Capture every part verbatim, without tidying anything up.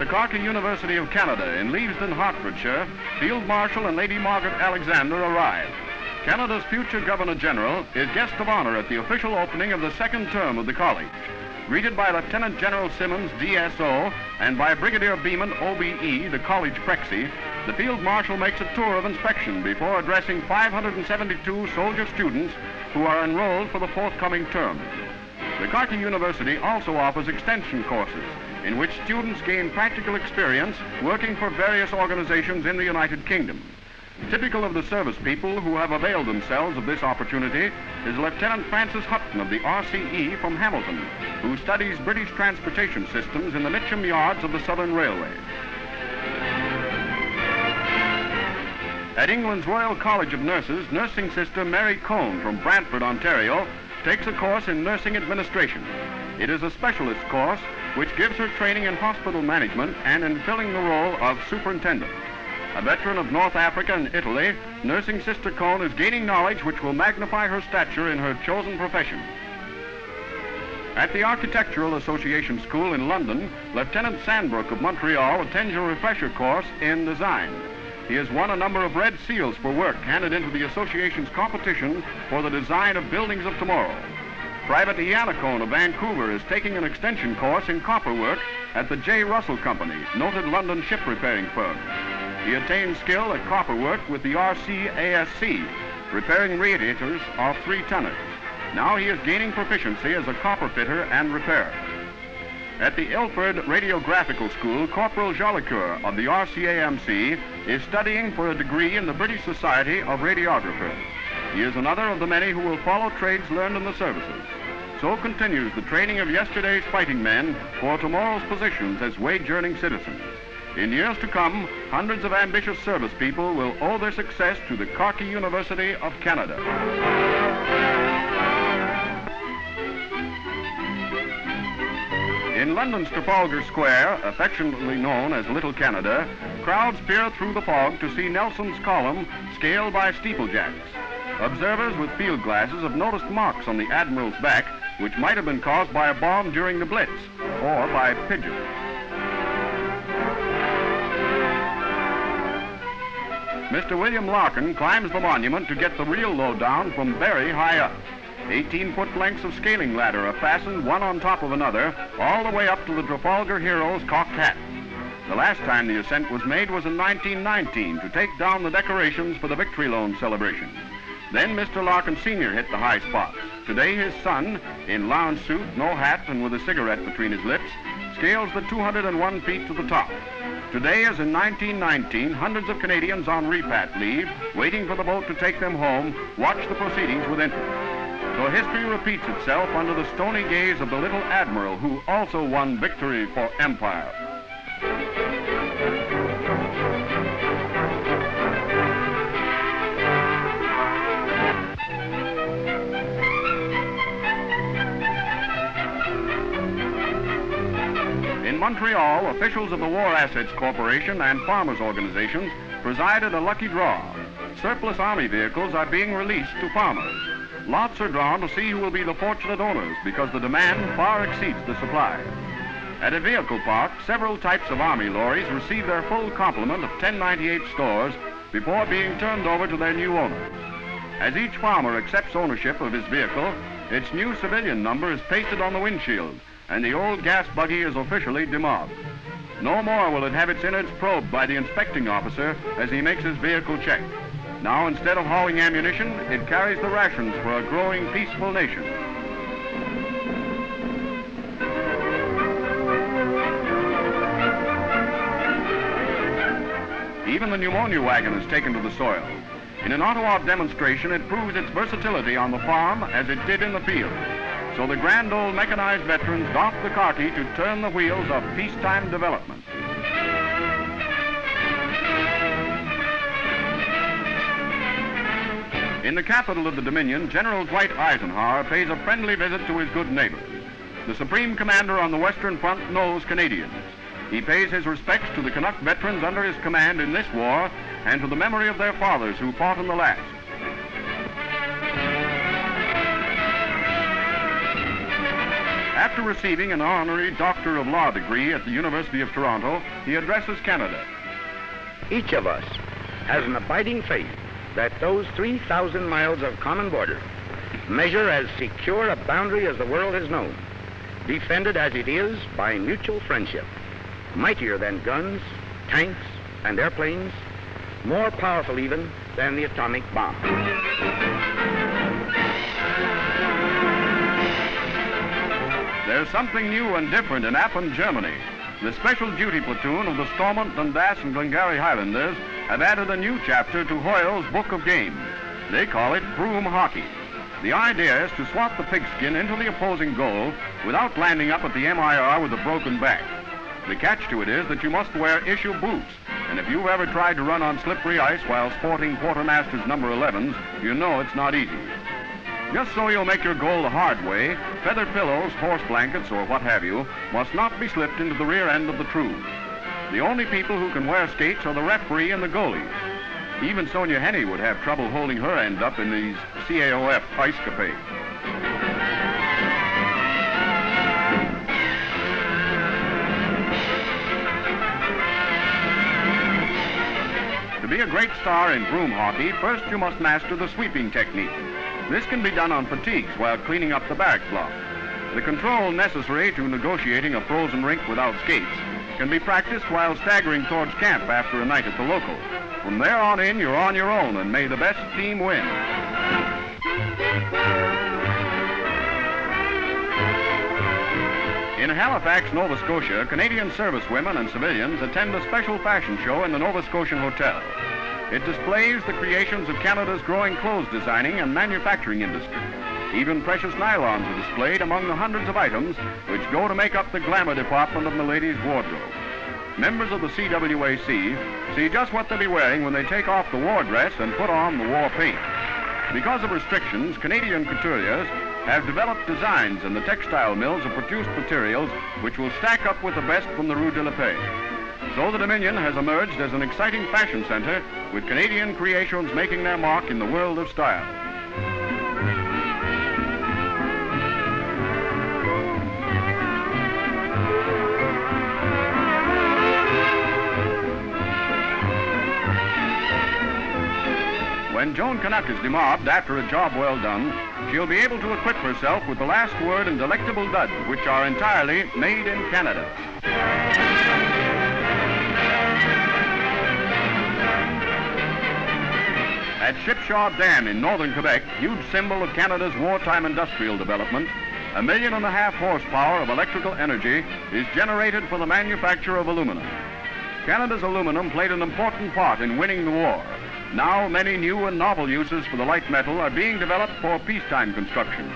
the Khaki University of Canada in Leavesden, Hertfordshire, Field Marshal and Lady Margaret Alexander arrived. Canada's future Governor General is guest of honor at the official opening of the second term of the college, greeted by Lieutenant General Simonds, D S O, and by Brigadier Beament, O B E, the college prexy. The Field Marshal makes a tour of inspection before addressing five hundred seventy-two soldier students who are enrolled for the forthcoming term. The Khaki University also offers extension courses in which students gain practical experience working for various organizations in the United Kingdom. Typical of the service people who have availed themselves of this opportunity is Lieutenant Francis Hutton of the R C E from Hamilton, who studies British transportation systems in the Mitcham Yards of the Southern Railway. At England's Royal College of Nurses, nursing sister Mary Combe from Brantford, Ontario, takes a course in nursing administration. It is a specialist course which gives her training in hospital management and in filling the role of superintendent. A veteran of North Africa and Italy, nursing sister Cone is gaining knowledge which will magnify her stature in her chosen profession. At the Architectural Association School in London, Lieutenant Sandbrook of Montreal attends a refresher course in design. He has won a number of red seals for work handed into the association's competition for the design of buildings of tomorrow. Private Ianacone of Vancouver is taking an extension course in copper work at the J. Russell Company, noted London ship repairing firm. He attained skill at copper work with the R C A S C, repairing radiators of three-tonners. Now he is gaining proficiency as a copper fitter and repairer. At the Ilford Radiographical School, Corporal Jolicoeur of the R C A M C is studying for a degree in the British Society of Radiographers. He is another of the many who will follow trades learned in the services. So continues the training of yesterday's fighting men for tomorrow's positions as wage-earning citizens. In years to come, hundreds of ambitious service people will owe their success to the Khaki University of Canada. In London's Trafalgar Square, affectionately known as Little Canada, crowds peer through the fog to see Nelson's column scaled by steeplejacks. Observers with field glasses have noticed marks on the Admiral's back, which might have been caused by a bomb during the Blitz or by pigeons. Mister William Larkin climbs the monument to get the real lowdown from very high up. eighteen-foot lengths of scaling ladder are fastened one on top of another, all the way up to the Trafalgar hero's cocked hat. The last time the ascent was made was in nineteen nineteen to take down the decorations for the Victory Loan celebration. Then Mister Larkin Senior hit the high spot. Today his son, in lounge suit, no hat, and with a cigarette between his lips, scales the two hundred one feet to the top. Today, as in nineteen nineteen, hundreds of Canadians on repat leave, waiting for the boat to take them home, watch the proceedings with interest. So history repeats itself under the stony gaze of the little admiral who also won victory for empire. In Montreal, officials of the War Assets Corporation and farmers' organizations presided a lucky draw. Surplus army vehicles are being released to farmers. Lots are drawn to see who will be the fortunate owners because the demand far exceeds the supply. At a vehicle park, several types of army lorries receive their full complement of ten ninety-eight stores before being turned over to their new owners. As each farmer accepts ownership of his vehicle, its new civilian number is pasted on the windshield, and the old gas buggy is officially demobbed. No more will it have its innards probed by the inspecting officer as he makes his vehicle check. Now, instead of hauling ammunition, it carries the rations for a growing peaceful nation. Even the pneumonia wagon is taken to the soil. In an Ottawa demonstration, it proves its versatility on the farm as it did in the field. So the grand old mechanized veterans doff the khaki to turn the wheels of peacetime development. In the capital of the Dominion, General Dwight Eisenhower pays a friendly visit to his good neighbors. The Supreme Commander on the Western Front knows Canadians. He pays his respects to the Canuck veterans under his command in this war and to the memory of their fathers who fought in the last. After After receiving an honorary Doctor of Law degree at the University of Toronto, he addresses Canada. Each of us has an abiding faith that those three thousand miles of common border measure as secure a boundary as the world has known, defended as it is by mutual friendship, mightier than guns, tanks, and airplanes, more powerful even than the atomic bomb. There's something new and different in Appen, Germany. The Special Duty Platoon of the Stormont, Dundas, and Glengarry Highlanders have added a new chapter to Hoyle's Book of Games. They call it Broom Hockey. The idea is to swat the pigskin into the opposing goal without landing up at the M I R with a broken back. The catch to it is that you must wear issue boots, and if you've ever tried to run on slippery ice while sporting quartermaster's number elevens, you know it's not easy. Just so you'll make your goal the hard way, feather pillows, horse blankets, or what have you, must not be slipped into the rear end of the trough. The only people who can wear skates are the referee and the goalies. Even Sonia Henney would have trouble holding her end up in these C A O F ice capades. To be a great star in broom hockey, first you must master the sweeping technique. This can be done on fatigues while cleaning up the barrack block. The control necessary to negotiating a frozen rink without skates can be practiced while staggering towards camp after a night at the local. From there on in, you're on your own, and may the best team win. In Halifax, Nova Scotia, Canadian servicewomen and civilians attend a special fashion show in the Nova Scotian Hotel. It displays the creations of Canada's growing clothes designing and manufacturing industry. Even precious nylons are displayed among the hundreds of items which go to make up the glamour department of the ladies' wardrobe. Members of the C W A C see just what they'll be wearing when they take off the war dress and put on the war paint. Because of restrictions, Canadian couturiers have developed designs, and the textile mills have produced materials which will stack up with the best from the Rue de la Paix. So the Dominion has emerged as an exciting fashion center, with Canadian creations making their mark in the world of style. When Joan Canuck is demobbed after a job well done, she'll be able to equip herself with the last word and delectable duds, which are entirely made in Canada. At Shipshaw Dam in northern Quebec, huge symbol of Canada's wartime industrial development, a million and a half horsepower of electrical energy is generated for the manufacture of aluminum. Canada's aluminum played an important part in winning the war. Now many new and novel uses for the light metal are being developed for peacetime construction.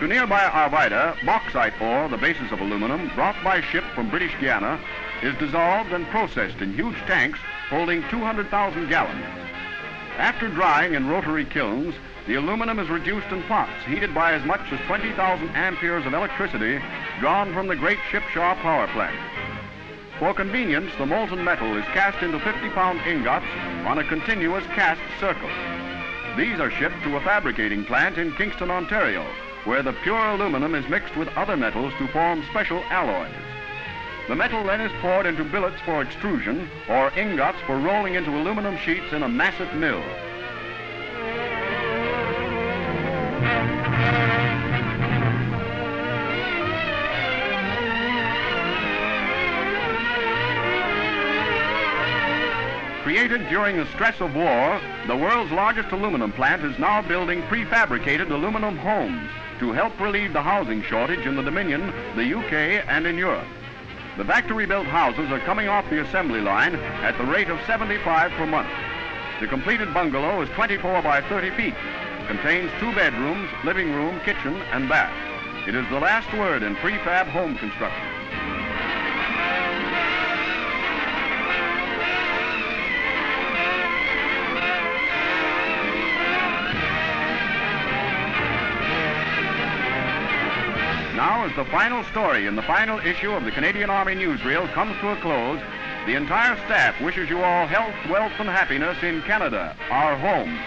To nearby Arvida, bauxite ore, the basis of aluminum, brought by ship from British Guiana, is dissolved and processed in huge tanks holding two hundred thousand gallons. After drying in rotary kilns, the aluminum is reduced in pots, heated by as much as twenty thousand amperes of electricity drawn from the great Shipshaw power plant. For convenience, the molten metal is cast into fifty-pound ingots on a continuous cast circle. These are shipped to a fabricating plant in Kingston, Ontario, where the pure aluminum is mixed with other metals to form special alloys. The metal then is poured into billets for extrusion, or ingots for rolling into aluminum sheets in a massive mill. Created during the stress of war, the world's largest aluminum plant is now building prefabricated aluminum homes to help relieve the housing shortage in the Dominion, the U K, and in Europe. The factory-built houses are coming off the assembly line at the rate of seventy-five per month. The completed bungalow is twenty-four by thirty feet, contains two bedrooms, living room, kitchen, and bath. It is the last word in prefab home construction. Now, as the final story in the final issue of the Canadian Army Newsreel comes to a close, the entire staff wishes you all health, wealth, and happiness in Canada, our home.